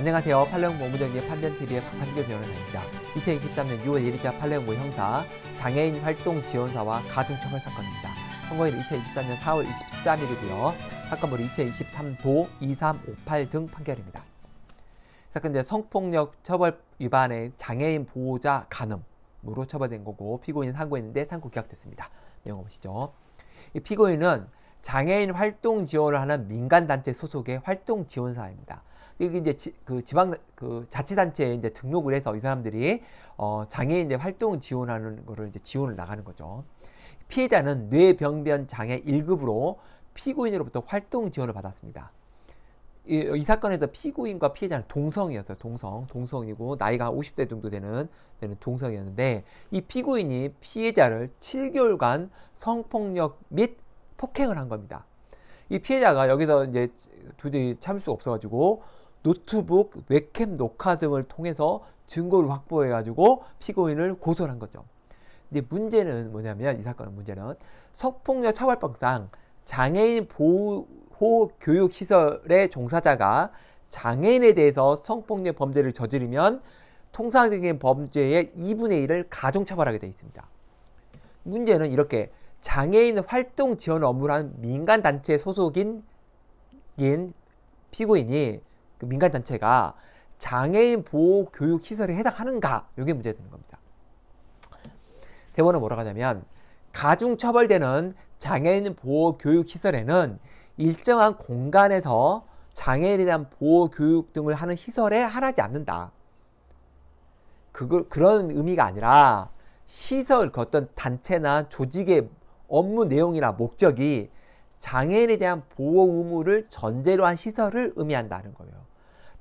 안녕하세요. 판례공보 업무정리의 판례TV의 박판규 변호사입니다. 2023년 6월 1일자 판례공보 형사 장애인 활동 지원사와 가중처벌 사건입니다. 선고일은 2023년 4월 23일이고요. 사건번호 2023도 2358 등 판결입니다. 사건 이제 성폭력 처벌 위반의 장애인 보호자 간음으로 처벌된 거고 피고인은 상고했는데 상고 기각됐습니다. 내용 보시죠. 이 피고인은 장애인 활동 지원을 하는 민간단체 소속의 활동 지원사입니다. 여기 이제 지방자치단체에 이제 등록을 해서 이 사람들이 장애인의 활동을 지원하는 거를 이제 지원을 나가는 거죠. 피해자는 뇌병변 장애 1급으로 피고인으로부터 활동 지원을 받았습니다. 이 사건에서 피고인과 피해자는 동성이었어요. 동성이고 나이가 50대 정도 되는 동성이었는데 이 피고인이 피해자를 7개월간 성폭력 및 폭행을 한 겁니다. 이 피해자가 여기서 이제 도저히 참을 수가 없어가지고 노트북, 웹캠 녹화 등을 통해서 증거를 확보해가지고 피고인을 고소를 한 거죠. 근데 문제는 뭐냐면 이 사건의 문제는 성폭력 처벌법상 장애인 보호 교육 시설의 종사자가 장애인에 대해서 성폭력 범죄를 저지르면 통상적인 범죄의 2분의 1을 가중처벌하게 되어 있습니다. 문제는 이렇게 장애인 활동 지원 업무를 한 민간단체 소속인 피고인이 그 민간단체가 장애인 보호 교육 시설에 해당하는가? 이게 문제가 되는 겁니다. 대법원은 뭐라고 하냐면 가중처벌되는 장애인 보호 교육 시설에는 일정한 공간에서 장애인에 대한 보호 교육 등을 하는 시설에 한하지 않는다. 그런 의미가 아니라 시설, 그 어떤 단체나 조직의 업무 내용이나 목적이 장애인에 대한 보호 의무를 전제로 한 시설을 의미한다는 거예요.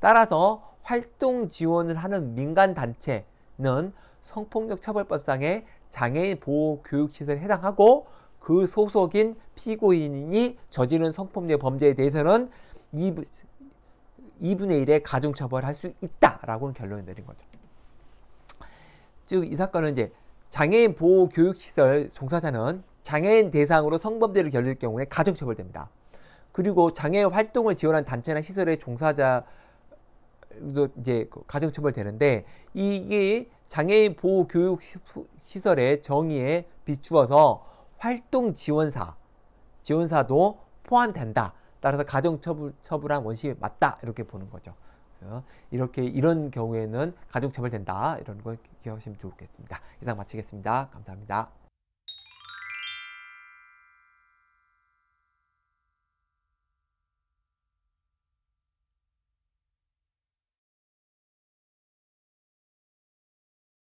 따라서 활동 지원을 하는 민간단체는 성폭력 처벌법상의 장애인 보호 교육시설에 해당하고 그 소속인 피고인이 저지른 성폭력 범죄에 대해서는 2분의 1의 가중처벌할 수 있다라고는 결론을 내린 거죠. 즉 이 사건은 이제 장애인 보호 교육시설 종사자는 장애인 대상으로 성범죄를 저질 경우에 가중처벌됩니다. 그리고 장애인 활동을 지원한 단체나 시설의 종사자도 이제 가중처벌되는데 이게 장애인 보호 교육 시설의 정의에 비추어서 활동 지원사도 포함된다. 따라서 가중처벌한 원칙이 맞다 이렇게 보는 거죠. 이렇게 이런 경우에는 가중처벌된다 이런 걸 기억하시면 좋겠습니다. 이상 마치겠습니다. 감사합니다.